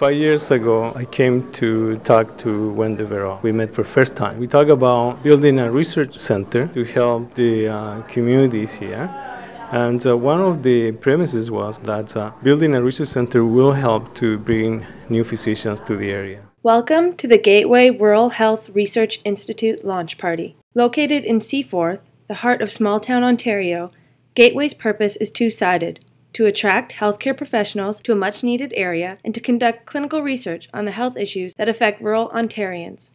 5 years ago, I came to talk to Wendy Vero. We met for the first time. We talked about building a research center to help the communities here. And one of the premises was that building a research center will help to bring new physicians to the area. Welcome to the Gateway Rural Health Research Institute launch party. Located in Seaforth, the heart of small-town Ontario, Gateway's purpose is two-sided: to attract healthcare professionals to a much-needed area and to conduct clinical research on the health issues that affect rural Ontarians.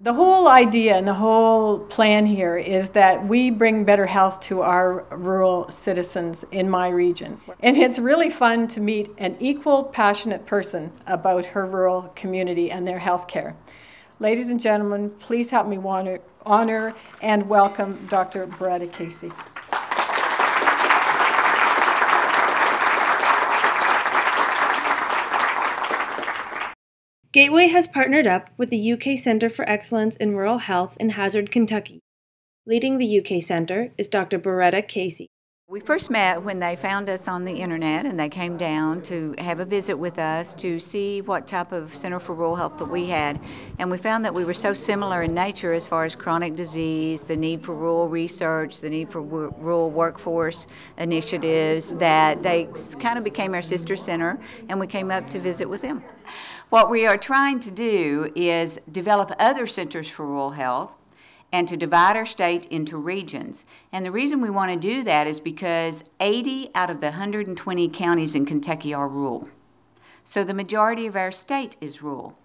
The whole idea and the whole plan here is that we bring better health to our rural citizens in my region. And it's really fun to meet an equal, passionate person about her rural community and their health care. Ladies and gentlemen, please help me honor and welcome Dr. Beretta Casey. Gateway has partnered up with the UK Centre for Excellence in Rural Health in Hazard, Kentucky. Leading the UK Centre is Dr. Beretta Casey. We first met when they found us on the internet and they came down to have a visit with us to see what type of Centre for Rural Health that we had. And we found that we were so similar in nature as far as chronic disease, the need for rural research, the need for rural workforce initiatives, that they kind of became our sister centre, and we came up to visit with them. What we are trying to do is develop other centers for rural health and to divide our state into regions. And the reason we want to do that is because 80 out of the 120 counties in Kentucky are rural. So the majority of our state is rural.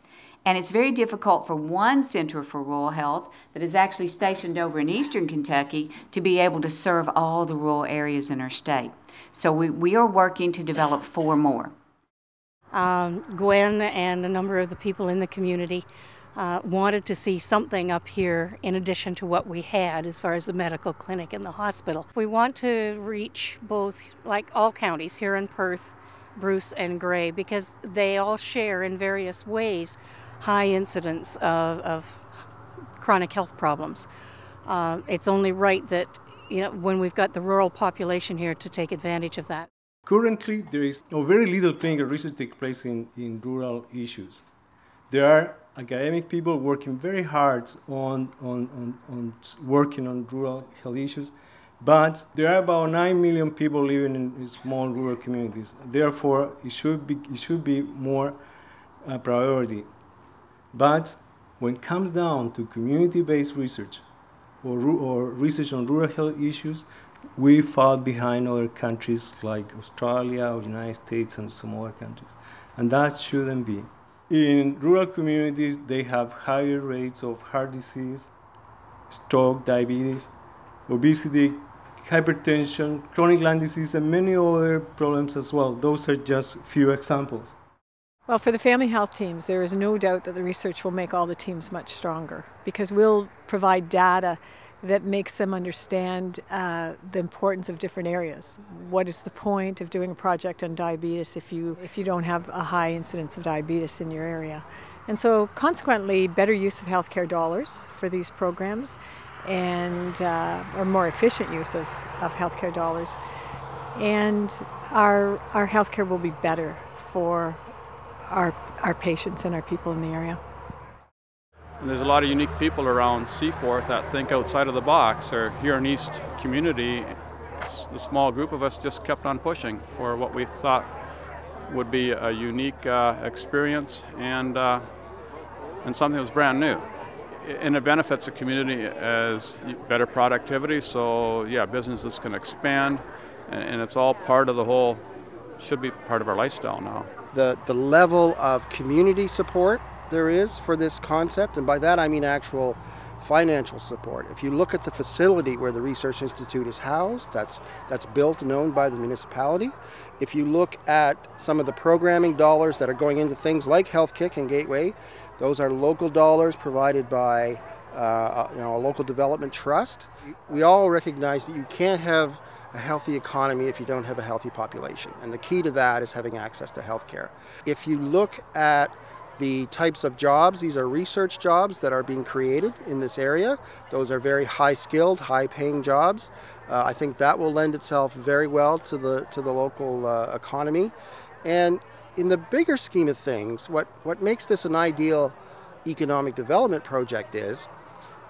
And it's very difficult for one center for rural health that is actually stationed over in eastern Kentucky to be able to serve all the rural areas in our state. So we are working to develop four more. Gwen and a number of the people in the community wanted to see something up here in addition to what we had as far as the medical clinic and the hospital. We want to reach both, like all counties here in Perth, Bruce and Gray, because they all share in various ways high incidence of chronic health problems. It's only right that, you know, when we've got the rural population here, to take advantage of that. Currently, there is very little clinical research taking place in rural issues. There are academic people working very hard on working on rural health issues, but there are about 9 million people living in small rural communities. Therefore, it should be more a priority. But when it comes down to community-based research or research on rural health issues, we fall behind other countries like Australia or the United States and some other countries. And that shouldn't be. In rural communities, they have higher rates of heart disease, stroke, diabetes, obesity, hypertension, chronic lung disease, and many other problems as well. Those are just few examples. Well, for the family health teams, there is no doubt that the research will make all the teams much stronger, because we'll provide data that makes them understand the importance of different areas. What is the point of doing a project on diabetes if you don't have a high incidence of diabetes in your area? And so consequently, better use of healthcare dollars for these programs, and or more efficient use of healthcare dollars. And our healthcare will be better for our patients and our people in the area. And there's a lot of unique people around Seaforth that think outside of the box, or here in East Community. The small group of us just kept on pushing for what we thought would be a unique experience and something that was brand new. And it benefits the community as better productivity, so yeah, businesses can expand, and it's all part of the whole, should be part of our lifestyle now. The level of community support there is for this concept, and by that I mean actual financial support. If you look at the facility where the Research Institute is housed, that's built and owned by the municipality. If you look at some of the programming dollars that are going into things like Healthkick and Gateway, those are local dollars provided by a local development trust. We all recognize that you can't have a healthy economy if you don't have a healthy population, and the key to that is having access to healthcare. If you look at the types of jobs, these are research jobs that are being created in this area. Those are very high-skilled, high-paying jobs. I think that will lend itself very well to the local economy. And in the bigger scheme of things, what makes this an ideal economic development project is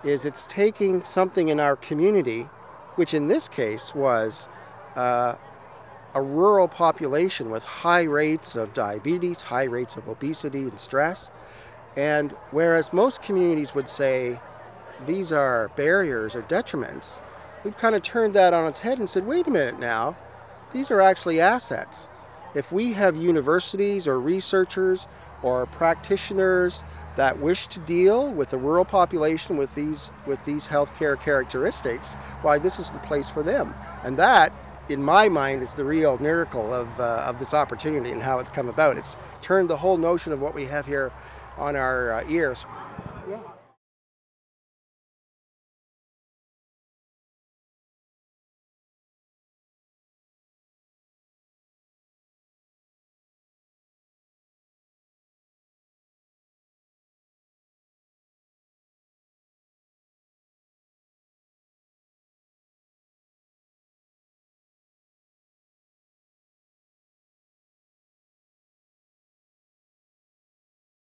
it's taking something in our community, which in this case was a rural population with high rates of diabetes, high rates of obesity and stress. And whereas most communities would say these are barriers or detriments, we've kind of turned that on its head and said, wait a minute now, these are actually assets. If we have universities or researchers or practitioners that wish to deal with the rural population with these healthcare characteristics, why, this is the place for them. And that, in my mind, is the real miracle of this opportunity and how it's come about. It's turned the whole notion of what we have here on our ears.